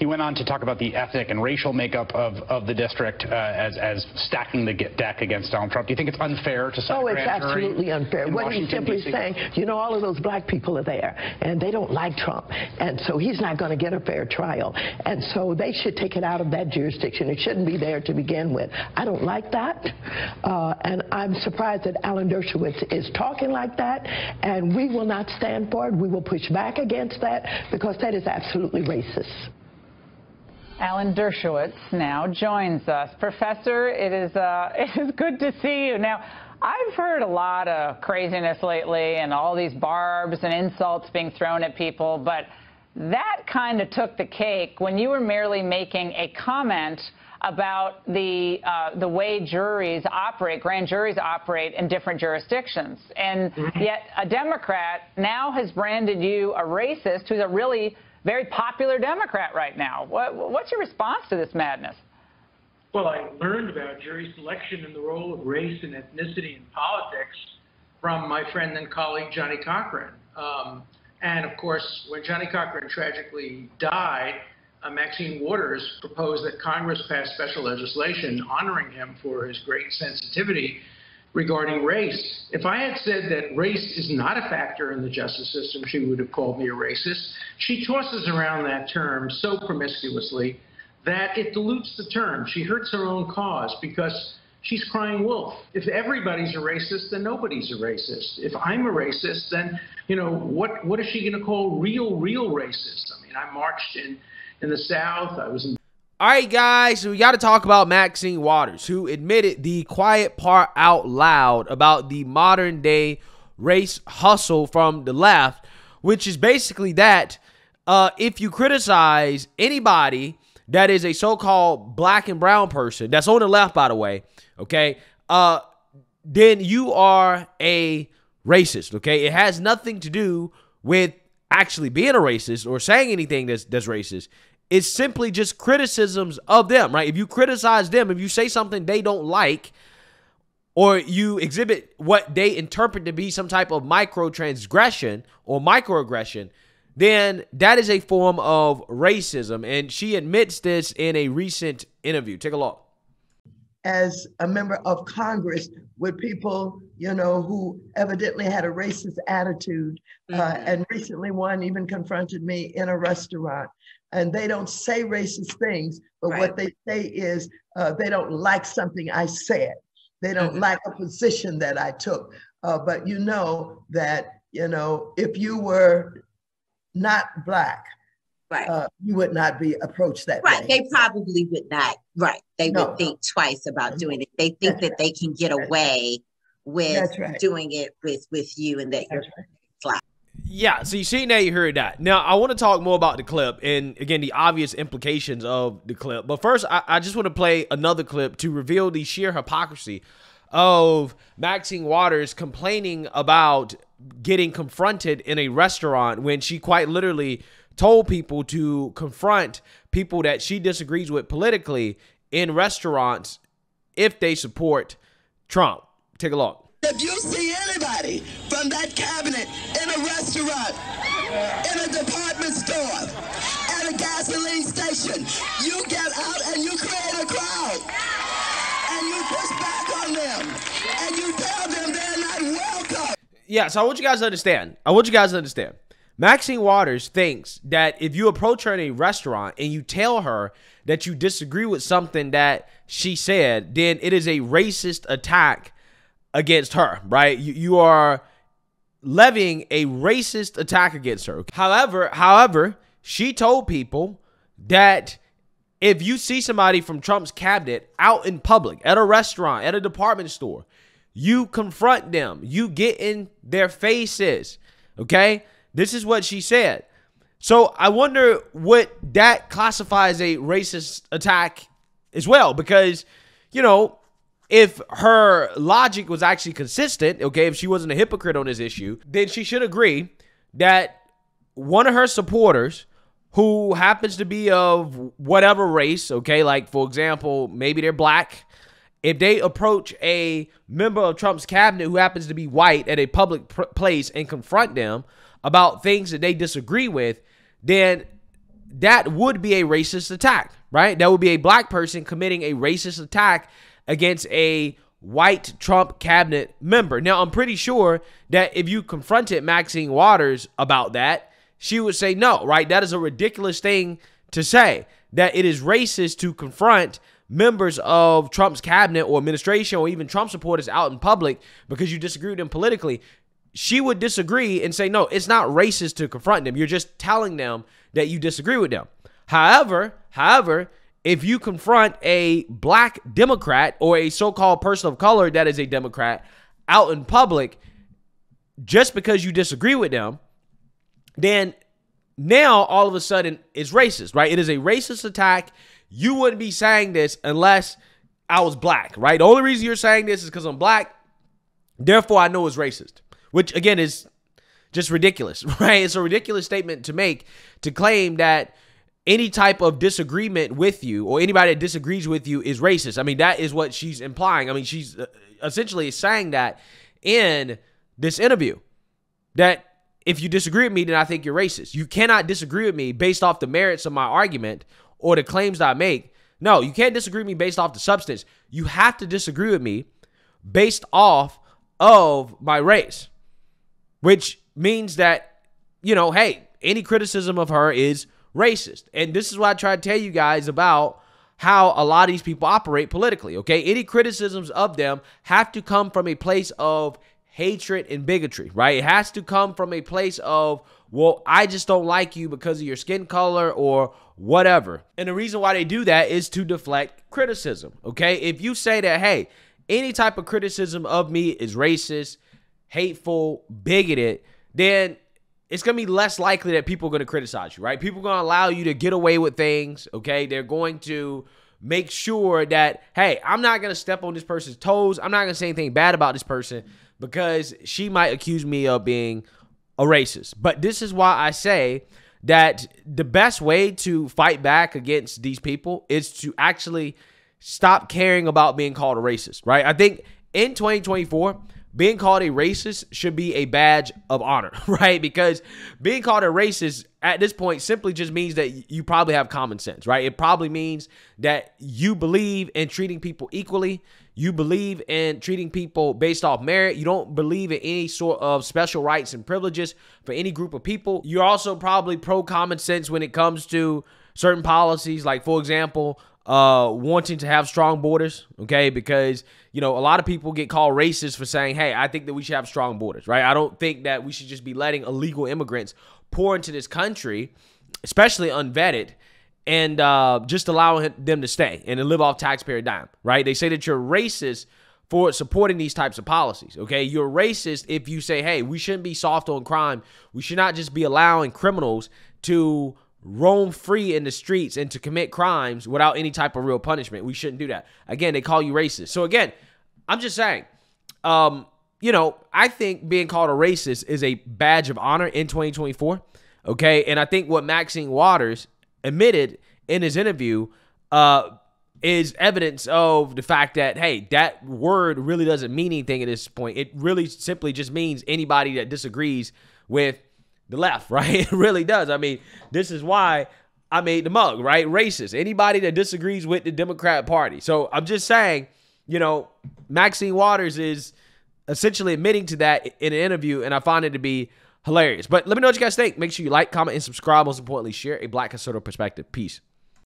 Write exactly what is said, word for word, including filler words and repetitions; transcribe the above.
He went on to talk about the ethnic and racial makeup of, of the district uh, as, as stacking the deck against Donald Trump. Do you think it's unfair to say? Oh, it's absolutely unfair. What he's simply saying, you know, all of those black people are there, and they don't like Trump, and so he's not going to get a fair trial, and so they should take it out of that jurisdiction. It shouldn't be there to begin with. I don't like that, uh, and I'm surprised that Alan Dershowitz is talking like that, and we will not stand for it. We will push back against that, because that is absolutely racist. Alan Dershowitz now joins us. Professor, it is, uh, it is good to see you. Now, I've heard a lot of craziness lately and all these barbs and insults being thrown at people, but that kind of took the cake when you were merely making a comment about the, uh, the way juries operate, grand juries operate in different jurisdictions. And yet a Democrat now has branded you a racist, who's a really very popular Democrat right now. What, what's your response to this madness? Well, I learned about jury selection and the role of race and ethnicity in politics from my friend and colleague, Johnny Cochran. Um, and of course, when Johnny Cochran tragically died, uh, Maxine Waters proposed that Congress pass special legislation honoring him for his great sensitivity regarding race. If I had said that race is not a factor in the justice system, she would have called me a racist. She tosses around that term so promiscuously that it dilutes the term. She hurts her own cause because she's crying wolf. If everybody's a racist, then nobody's a racist. If I'm a racist, then, you know, what, what is she going to call real, real racist? I mean, I marched in, in the South. I was in... All right, guys, so we got to talk about Maxine Waters, who admitted the quiet part out loud about the modern day race hustle from the left, which is basically that uh, if you criticize anybody that is a so-called black and brown person, that's on the left, by the way, okay, uh, then you are a racist, okay? It has nothing to do with actually being a racist or saying anything that's, that's racist. It's simply just criticisms of them, right? If you criticize them, if you say something they don't like, or you exhibit what they interpret to be some type of microtransgression or microaggression, then that is a form of racism. And she admits this in a recent interview. Take a look. As a member of Congress with people, you know, who evidently had a racist attitude, mm-hmm. uh, and recently one even confronted me in a restaurant. And they don't say racist things, but right. what they say is uh, they don't like something I said. They don't mm-hmm. like a position that I took. Uh, but you know that, you know, if you were not black, right. uh, you would not be approached that way. Right, day. They probably would not. Right, they no. would think twice about doing it. They think That's that right. they can get away with right. doing it with, with you and that That's you're black. Right. Yeah, so you see, now you heard that. Now, I want to talk more about the clip and, again, the obvious implications of the clip. But first, I, I just want to play another clip to reveal the sheer hypocrisy of Maxine Waters complaining about getting confronted in a restaurant when she quite literally told people to confront people that she disagrees with politically in restaurants if they support Trump. Take a look. If you see anybody from that cabinet in a restaurant, in a department store, at a gasoline station, you get out and you create a crowd. And you push back on them. And you tell them they're not welcome. Yeah, so I want you guys to understand. I want you guys to understand. Maxine Waters thinks that if you approach her in a restaurant and you tell her that you disagree with something that she said, then it is a racist attack against her, right? You, you are levying a racist attack against her. However, however, she told people that if you see somebody from Trump's cabinet out in public, at a restaurant, at a department store, you confront them, you get in their faces, okay? This is what she said. So I wonder what that classifies a racist attack as well, because, you know, if her logic was actually consistent, okay, if she wasn't a hypocrite on this issue, then she should agree that one of her supporters who happens to be of whatever race, okay, like, for example, maybe they're black, if they approach a member of Trump's cabinet who happens to be white at a public place and confront them about things that they disagree with, then that would be a racist attack, right? That would be a black person committing a racist attack against a white Trump cabinet member. Now, I'm pretty sure that if you confronted Maxine Waters about that, she would say no, right? That is a ridiculous thing to say, that it is racist to confront members of Trump's cabinet or administration or even Trump supporters out in public because you disagree with them politically. She would disagree and say, no, it's not racist to confront them. You're just telling them that you disagree with them. However, however, if you confront a black Democrat or a so-called person of color that is a Democrat out in public, just because you disagree with them, then now all of a sudden it's racist, right? It is a racist attack. You wouldn't be saying this unless I was black, right? The only reason you're saying this is because I'm black. Therefore, I know it's racist. Which, again, is just ridiculous, right? It's a ridiculous statement to make, to claim that any type of disagreement with you or anybody that disagrees with you is racist. I mean, that is what she's implying. I mean, she's essentially saying that in this interview, that if you disagree with me, then I think you're racist. You cannot disagree with me based off the merits of my argument or the claims that I make. No, you can't disagree with me based off the substance. You have to disagree with me based off of my race. Which means that, you know, hey, any criticism of her is racist. And this is what I try to tell you guys about how a lot of these people operate politically, okay? Any criticisms of them have to come from a place of hatred and bigotry, right? It has to come from a place of, well, I just don't like you because of your skin color or whatever. And the reason why they do that is to deflect criticism, okay? If you say that, hey, any type of criticism of me is racist, hateful, bigoted, then it's going to be less likely that people are going to criticize you, right? People are going to allow you to get away with things, okay? They're going to make sure that, hey, I'm not going to step on this person's toes. I'm not going to say anything bad about this person because she might accuse me of being a racist. But this is why I say that the best way to fight back against these people is to actually stop caring about being called a racist, right? I think in twenty twenty-four, being called a racist should be a badge of honor, right? Because being called a racist at this point simply just means that you probably have common sense, right? It probably means that you believe in treating people equally. You believe in treating people based off merit. You don't believe in any sort of special rights and privileges for any group of people. You're also probably pro common sense when it comes to certain policies, like, for example, Uh, wanting to have strong borders, okay? Because, you know, a lot of people get called racist for saying, hey, I think that we should have strong borders, right? I don't think that we should just be letting illegal immigrants pour into this country, especially unvetted, and uh, just allowing them to stay and to live off taxpayer dime, right? They say that you're racist for supporting these types of policies, okay? You're racist if you say, hey, we shouldn't be soft on crime. We should not just be allowing criminals to roam free in the streets and to commit crimes without any type of real punishment. We shouldn't do that. Again, they call you racist. So again, I'm just saying, um, you know, I think being called a racist is a badge of honor in twenty twenty-four, okay? And I think what Maxine Waters admitted in his interview uh, is evidence of the fact that, hey, that word really doesn't mean anything at this point. It really simply just means anybody that disagrees with the left, right? It really does. I mean, this is why I made the mug, right? Racist. Anybody that disagrees with the Democrat Party. So I'm just saying, you know, Maxine Waters is essentially admitting to that in an interview, and I find it to be hilarious. But let me know what you guys think. Make sure you like, comment, and subscribe. Most importantly, share a Black Conservative Perspective. Peace.